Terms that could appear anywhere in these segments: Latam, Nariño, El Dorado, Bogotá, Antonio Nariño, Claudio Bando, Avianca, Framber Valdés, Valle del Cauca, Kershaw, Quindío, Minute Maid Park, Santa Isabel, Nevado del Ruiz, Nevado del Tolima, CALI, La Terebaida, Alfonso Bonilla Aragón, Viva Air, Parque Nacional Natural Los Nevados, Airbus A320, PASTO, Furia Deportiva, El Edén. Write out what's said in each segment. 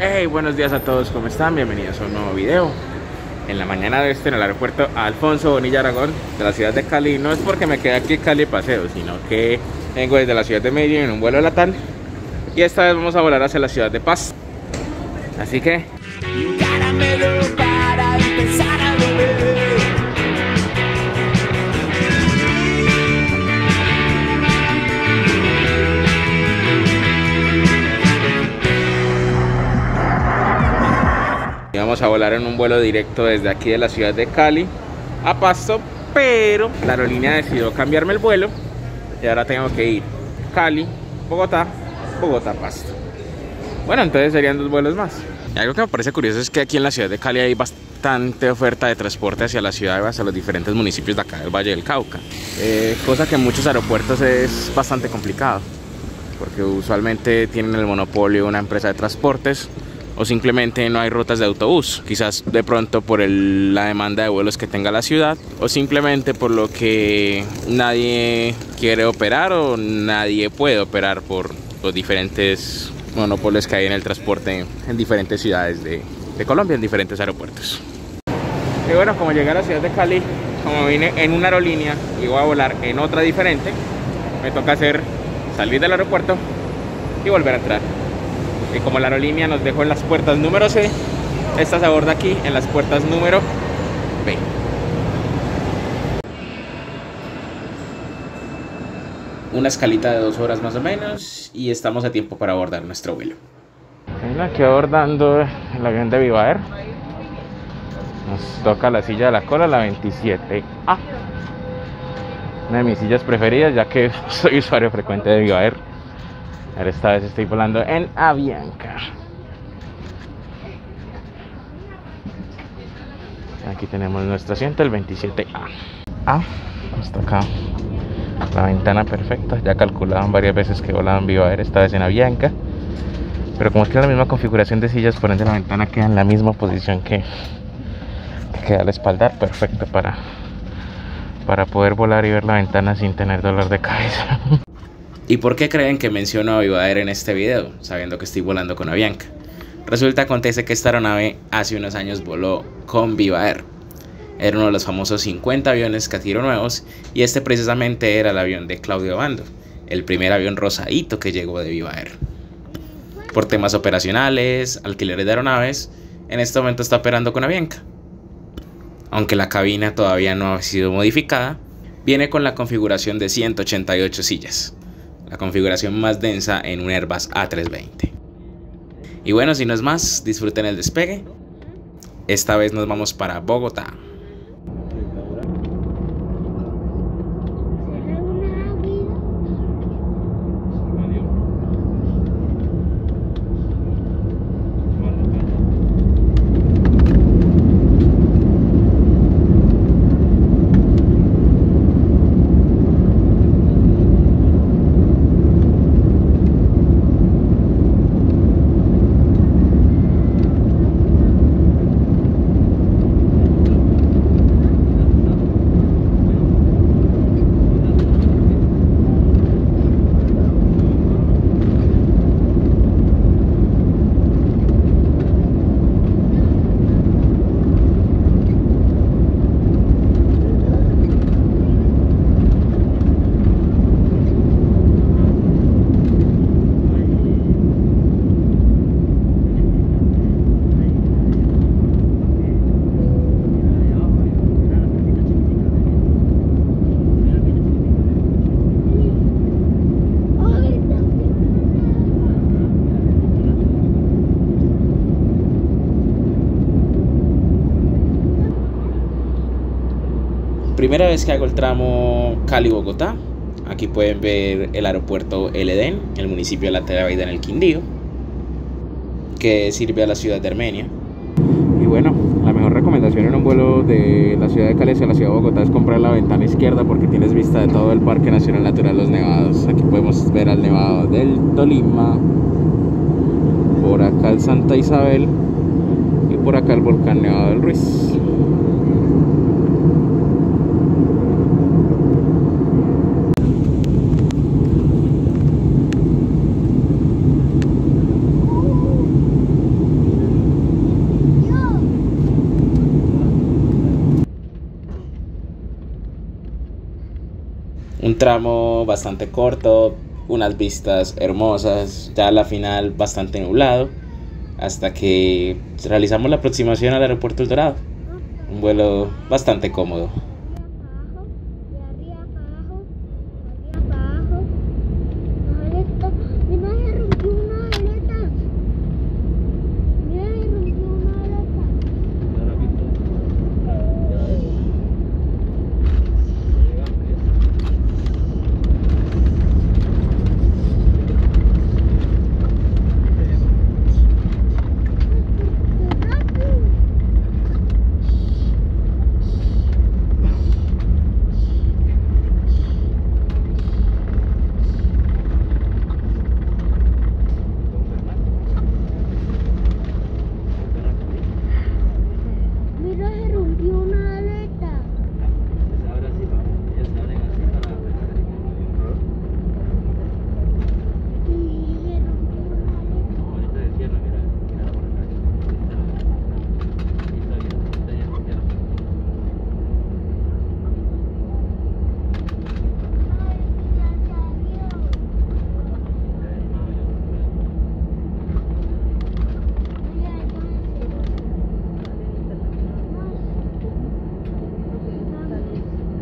Hey, buenos días a todos, ¿cómo están? Bienvenidos a un nuevo video. En la mañana de en el aeropuerto Alfonso Bonilla Aragón de la ciudad de Cali. No es porque me quede aquí en Cali paseo, sino que vengo desde la ciudad de Medellín en un vuelo de Latam. Y esta vez vamos a volar hacia la ciudad de Paz. Así que... Vamos a volar en un vuelo directo desde aquí de la ciudad de Cali a Pasto, pero la aerolínea decidió cambiarme el vuelo y ahora tengo que ir Cali, Bogotá, Bogotá, Pasto. Bueno, entonces serían dos vuelos más. Y algo que me parece curioso es que aquí en la ciudad de Cali hay bastante oferta de transporte hacia la ciudad, hacia los diferentes municipios de acá del Valle del Cauca, cosa que en muchos aeropuertos es bastante complicado porque usualmente tienen el monopolio de una empresa de transportes o simplemente no hay rutas de autobús, quizás de pronto por la demanda de vuelos que tenga la ciudad, o simplemente por lo que nadie quiere operar o nadie puede operar por los diferentes monopolios que hay en el transporte en diferentes ciudades de Colombia, en diferentes aeropuertos. Y bueno, como llegué a la ciudad de Cali, como vine en una aerolínea y voy a volar en otra diferente, me toca salir del aeropuerto y volver a entrar. Y como la aerolínea nos dejó en las puertas número C, esta se aborda aquí en las puertas número B. Una escalita de 2 horas más o menos y estamos a tiempo para abordar nuestro vuelo. Aquí abordando el avión de Viva Air. Nos toca la silla de la cola, la 27A. Una de mis sillas preferidas, ya que soy usuario frecuente de Viva Air. Ahora esta vez estoy volando en Avianca. Aquí tenemos nuestro asiento, el 27A. Hasta acá. La ventana perfecta. Ya calculaban varias veces que volaban Viva Air, esta vez en Avianca. Pero como es que es la misma configuración de sillas, por ende la ventana queda en la misma posición que queda al espaldar. Perfecto para poder volar y ver la ventana sin tener dolor de cabeza. ¿Y por qué creen que menciono a Viva Air en este video, sabiendo que estoy volando con Avianca? Resulta, acontece que esta aeronave hace unos años voló con Viva Air. Era uno de los famosos 50 aviones Catiro nuevos, y este precisamente era el avión de Claudio Bando, el primer avión rosadito que llegó de Viva Air. Por temas operacionales, alquileres de aeronaves, en este momento está operando con Avianca. Aunque la cabina todavía no ha sido modificada, viene con la configuración de 188 sillas. La configuración más densa en un Airbus A320. Y bueno, si no es más, disfruten el despegue. Esta vez nos vamos para Bogotá. Primera vez que hago el tramo Cali-Bogotá. Aquí pueden ver el aeropuerto El Edén, el municipio de La Terebaida en el Quindío, que sirve a la ciudad de Armenia. Y bueno, la mejor recomendación en un vuelo de la ciudad de Cali hacia la ciudad de Bogotá es comprar la ventana izquierda porque tienes vista de todo el Parque Nacional Natural Los Nevados. Aquí podemos ver al Nevado del Tolima, por acá el Santa Isabel y por acá el volcán Nevado del Ruiz. tramo bastante corto, unas vistas hermosas, ya a la final bastante nublado, hasta que realizamos la aproximación al aeropuerto El Dorado. Un vuelo bastante cómodo.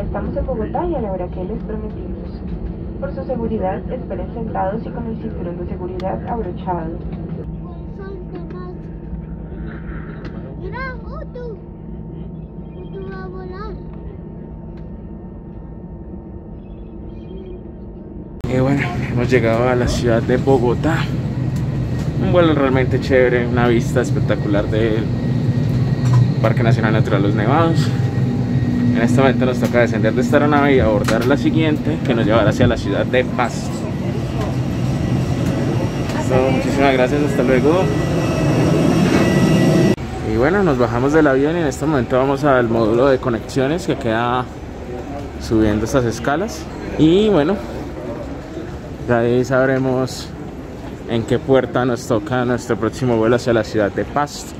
Estamos en Bogotá y a la hora que les prometimos. Por su seguridad, esperen sentados y con el cinturón de seguridad abrochado. Y bueno, hemos llegado a la ciudad de Bogotá. Un vuelo realmente chévere, una vista espectacular del Parque Nacional Natural Los Nevados. En este momento nos toca descender de esta aeronave y abordar la siguiente, que nos llevará hacia la ciudad de Pasto. So, muchísimas gracias, hasta luego. Y bueno, nos bajamos del avión y en este momento vamos al módulo de conexiones que queda subiendo estas escalas. Y bueno, de ahí sabremos en qué puerta nos toca nuestro próximo vuelo hacia la ciudad de Pasto.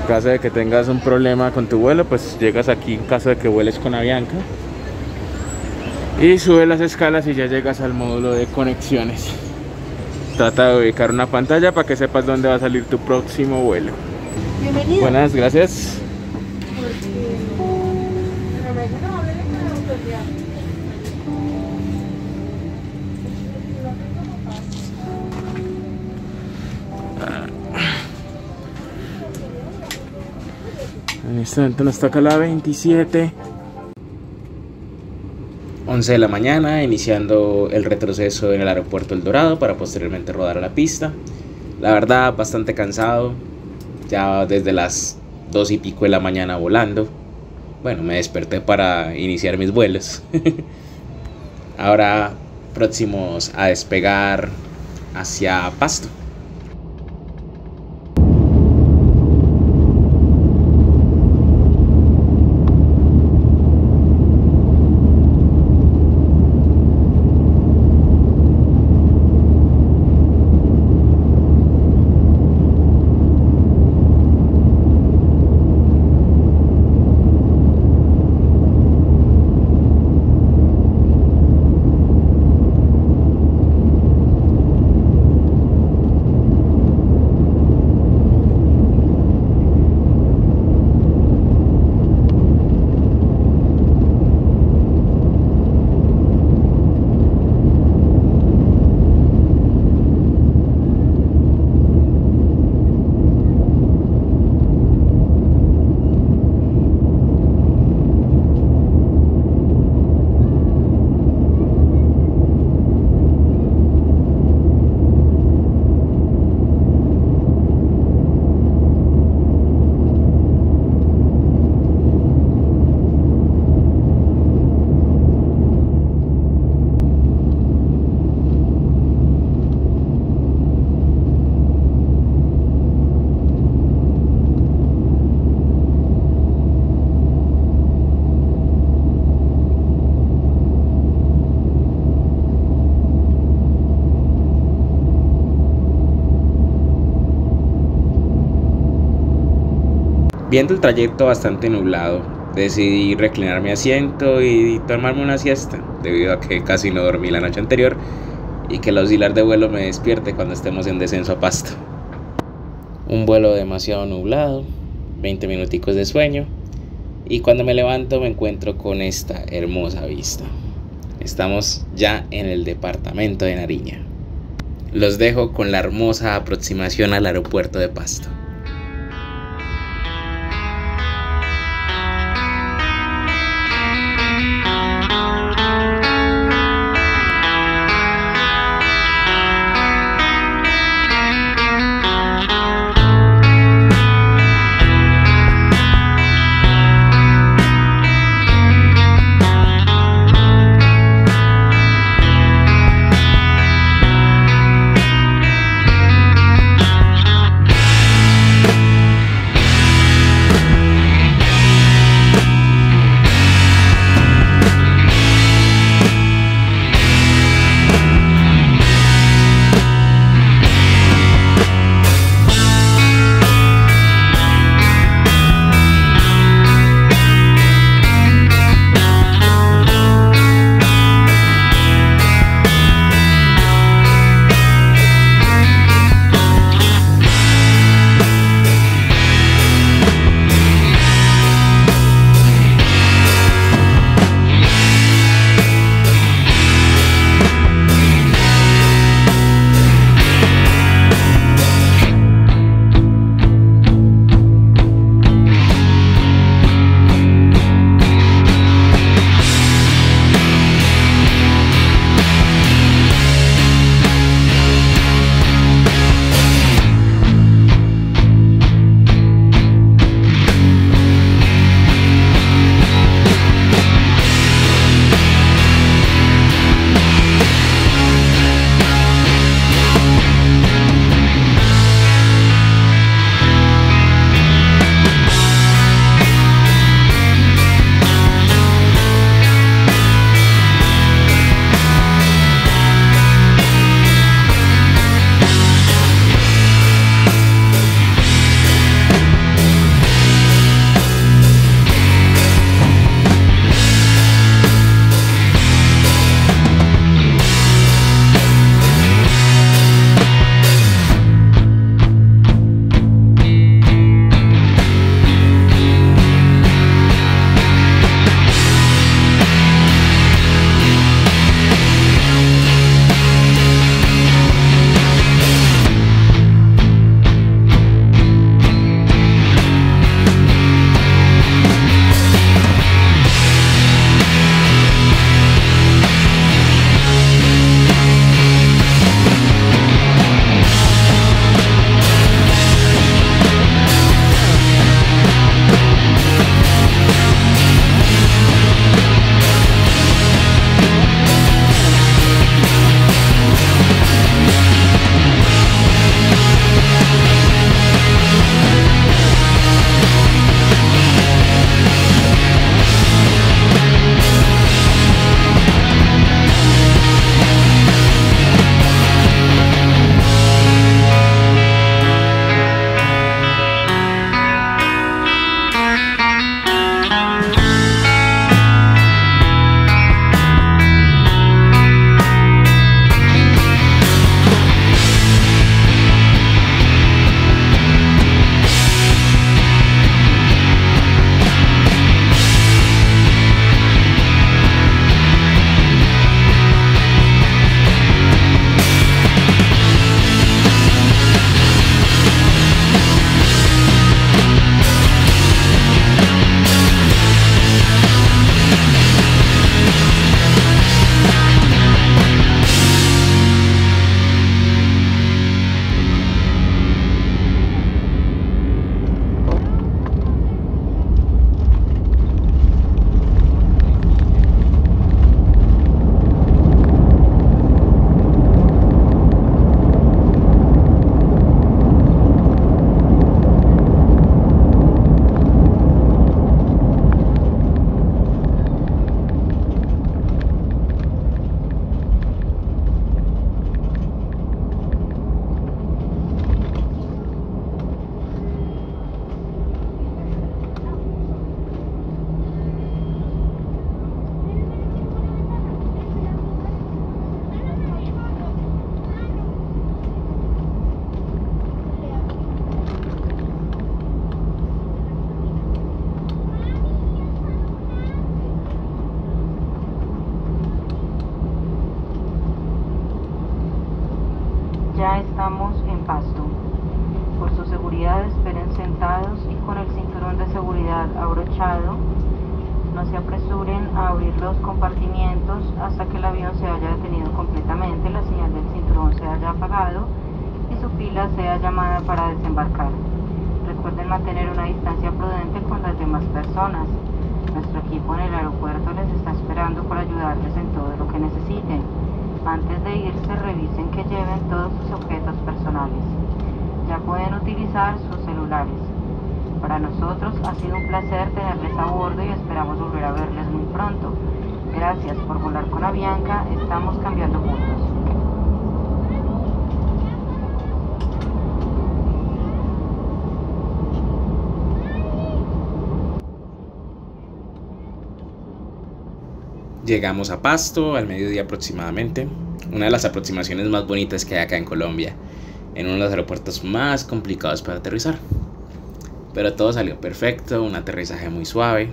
En caso de que tengas un problema con tu vuelo, pues llegas aquí en caso de que vueles con Avianca y subes las escalas y ya llegas al módulo de conexiones. Trata de ubicar una pantalla para que sepas dónde va a salir tu próximo vuelo. Bienvenido. Buenas, gracias. En este momento nos toca la 27. 11 de la mañana, iniciando el retroceso en el aeropuerto El Dorado para posteriormente rodar a la pista. La verdad, bastante cansado, ya desde las 2 y pico de la mañana volando. Bueno, me desperté para iniciar mis vuelos. Ahora próximos a despegar hacia Pasto. Viendo el trayecto bastante nublado, Decidí reclinar mi asiento y tomarme una siesta, debido a que casi no dormí la noche anterior y que el auxiliar de vuelo me despierte cuando estemos en descenso a Pasto. Un vuelo demasiado nublado, 20 minuticos de sueño, y cuando me levanto me encuentro con esta hermosa vista. Estamos ya en el departamento de Nariño. Los dejo con la hermosa aproximación al aeropuerto de Pasto. autoridades esperen sentados y con el cinturón de seguridad abrochado. No se apresuren a abrir los compartimientos hasta que el avión se haya detenido completamente, la señal del cinturón se haya apagado y su pila sea llamada para desembarcar. Recuerden mantener una distancia prudente con las demás personas. Nuestro equipo en el aeropuerto les está esperando para ayudarles en todo lo que necesiten. Antes de irse, revisen que lleven todos sus objetos personales. Ya pueden utilizar sus celulares. Para nosotros ha sido un placer tenerles a bordo y esperamos volver a verles muy pronto. Gracias por volar con Avianca, estamos cambiando juntos. Llegamos a Pasto al mediodía aproximadamente, una de las aproximaciones más bonitas que hay acá en Colombia, en uno de los aeropuertos más complicados para aterrizar. Pero todo salió perfecto, un aterrizaje muy suave.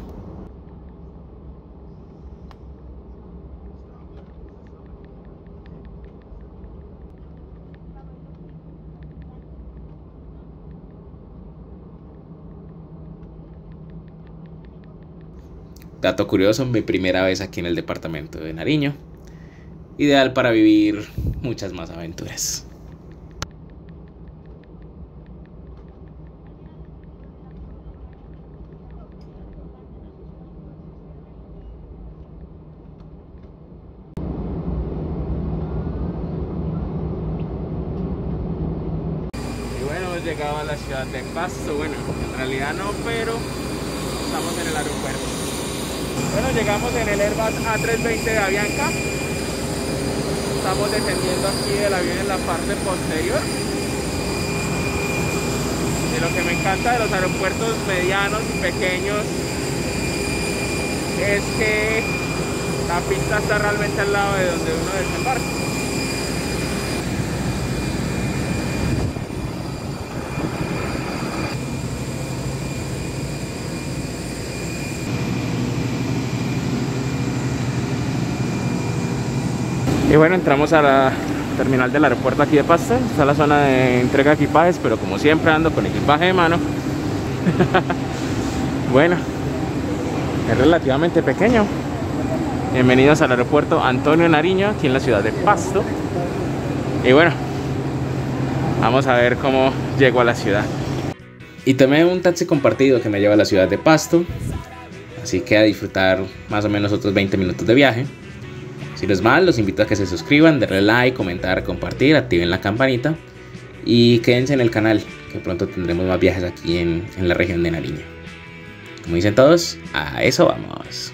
Dato curioso, mi primera vez aquí en el departamento de Nariño. Ideal para vivir muchas más aventuras. Y bueno, hemos llegado a la ciudad de Pasto. Bueno, en realidad no, pero estamos en el aeropuerto. Bueno, llegamos en el Airbus A320 de Avianca. Estamos descendiendo aquí del avión en la parte posterior. De lo que me encanta de los aeropuertos medianos y pequeños es que la pista está realmente al lado de donde uno desembarca. Y bueno, entramos a la terminal del aeropuerto aquí de Pasto. Está la zona de entrega de equipajes, pero como siempre ando con equipaje de mano. Bueno, es relativamente pequeño. Bienvenidos al aeropuerto Antonio Nariño, aquí en la ciudad de Pasto. Y bueno, vamos a ver cómo llego a la ciudad. Y tomé un taxi compartido que me lleva a la ciudad de Pasto. Así que a disfrutar más o menos otros 20 minutos de viaje. Si no es mal, los invito a que se suscriban, denle like, comentar, compartir, activen la campanita y quédense en el canal, que pronto tendremos más viajes aquí en la región de Nariño. Como dicen todos, a eso vamos.